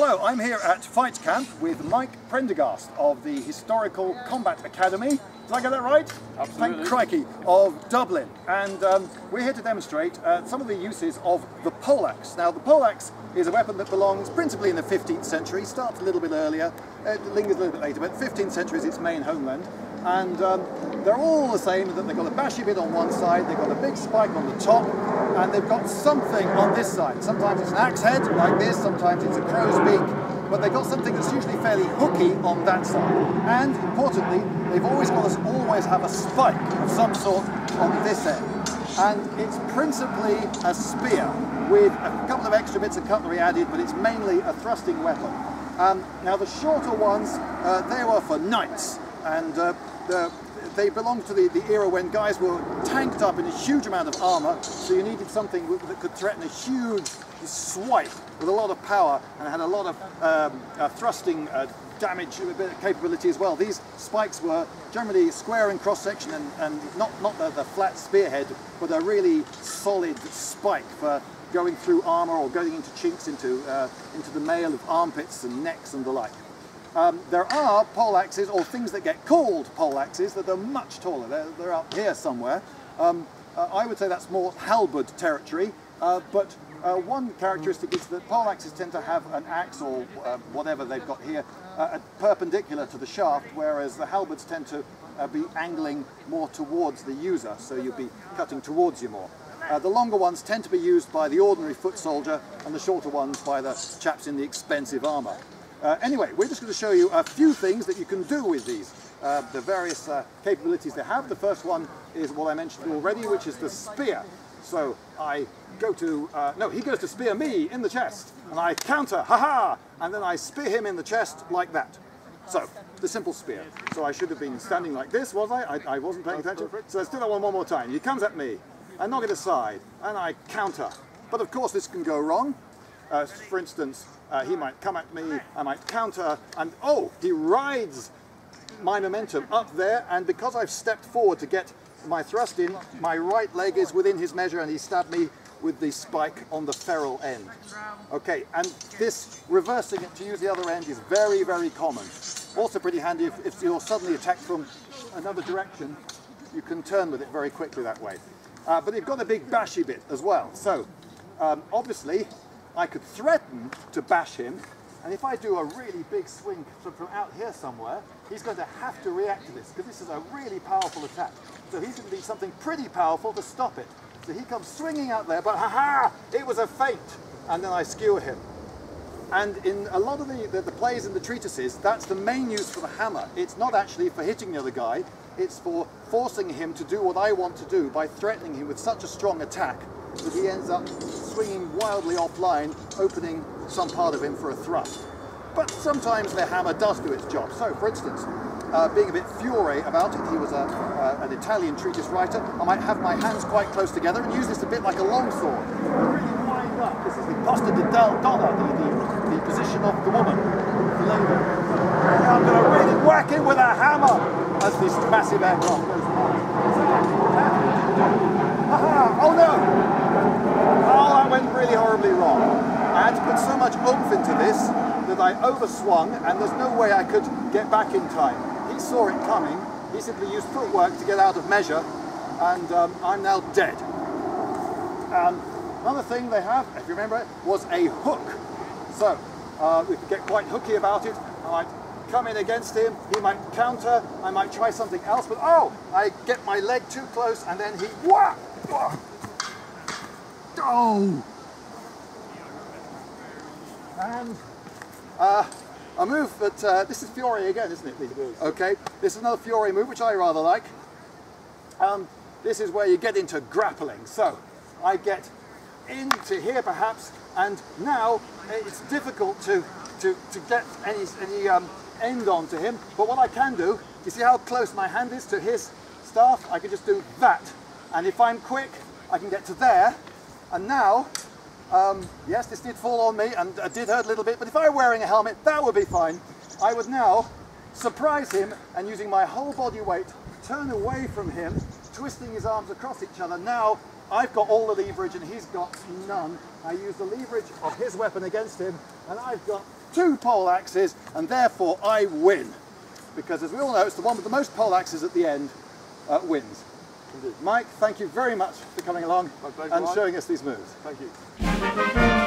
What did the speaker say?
Hello, I'm here at Fight Camp with Mike Prendergast of the Historical Combat Academy. Did I get that right? Absolutely. Thank crikey, of Dublin. And we're here to demonstrate some of the uses of the poleaxe. Now, the poleaxe is a weapon that belongs principally in the 15th century, starts a little bit earlier, it lingers a little bit later, but 15th century is its main homeland. And they're all the same, that they've got a bashy bit on one side, they've got a big spike on the top, and they've got something on this side. Sometimes it's an axe head, like this, sometimes it's a crow's beak, but they've got something that's usually fairly hooky on that side. And, importantly, they've always have a spike of some sort on this end. And it's principally a spear, with a couple of extra bits of cutlery added, but it's mainly a thrusting weapon. Now the shorter ones, they were for knights, and they belonged to the era when guys were tanked up in a huge amount of armour, so you needed something that could threaten a huge swipe with a lot of power and had a lot of thrusting damage capability as well. These spikes were generally square in cross-section and not the flat spearhead, but a really solid spike for going through armour or going into chinks into the mail of armpits and necks and the like. There are poleaxes, or things that get called poleaxes, that are much taller. They're up here somewhere. I would say that's more halberd territory, but one characteristic is that poleaxes tend to have an axe, or whatever they've got here, perpendicular to the shaft, whereas the halberds tend to be angling more towards the user, so you'll be cutting towards you more. The longer ones tend to be used by the ordinary foot soldier, and the shorter ones by the chaps in the expensive armour. Anyway, we're just going to show you a few things that you can do with these, the various capabilities they have. The first one is what I mentioned already, which is the spear. So I go to, he goes to spear me in the chest, and I counter, ha-ha, and then I spear him in the chest like that. So, the simple spear. So I should have been standing like this, was I? I wasn't paying attention. So let's do that one more time. He comes at me, I knock it aside, and I counter. But of course this can go wrong. For instance, he might come at me, I might counter, and oh, he rides my momentum up there, and because I've stepped forward to get my thrust in, my right leg is within his measure, and he stabbed me with the spike on the ferrule end. Okay, and this, reversing it to use the other end, is very, very common. Also pretty handy if you're suddenly attacked from another direction, you can turn with it very quickly that way. But they've got a big bashy bit as well, so obviously, I could threaten to bash him, and if I do a really big swing from out here somewhere, he's going to have to react to this, because this is a really powerful attack. So he's going to need something pretty powerful to stop it. So he comes swinging out there, but ha-ha, it was a feint, and then I skewer him. And in a lot of the plays and the treatises, that's the main use for the hammer. It's not actually for hitting the other guy, it's for forcing him to do what I want to do by threatening him with such a strong attack that he ends up swinging wildly offline, opening some part of him for a thrust. But sometimes the hammer does do its job. So, for instance, being a bit Fiore about it, he was an Italian treatise writer, I might have my hands quite close together and use this a bit like a longsword. Really wind up. This is the posta di donna, the position of the woman. And I'm going to really whack it with a hammer as this massive aircraft goes by. Oh no! Oh, that went really horribly wrong. I had to put so much oomph into this that I overswung, and there's no way I could get back in time. He saw it coming, he simply used footwork to get out of measure, and I'm now dead. Another thing they have, if you remember it, was a hook. So, we could get quite hooky about it. I might come in against him, he might counter, I might try something else, but oh! I get my leg too close, and then he, wah! Oh! And a move that, this is Fiore again, isn't it? Okay, this is another Fiore move, which I rather like. This is where you get into grappling. So, I get into here perhaps, and now it's difficult to get any end on to him, but what I can do, you see how close my hand is to his staff? I can just do that. And if I'm quick, I can get to there. And now, yes, this did fall on me and did hurt a little bit, but if I were wearing a helmet, that would be fine. I would now surprise him and, using my whole body weight, turn away from him, twisting his arms across each other. Now, I've got all the leverage and he's got none. I use the leverage of his weapon against him, and I've got two pole axes, and therefore I win. Because as we all know, it's the one with the most pole axes at the end wins. Indeed. Mike, thank you very much for coming along and showing us these moves. Thank you.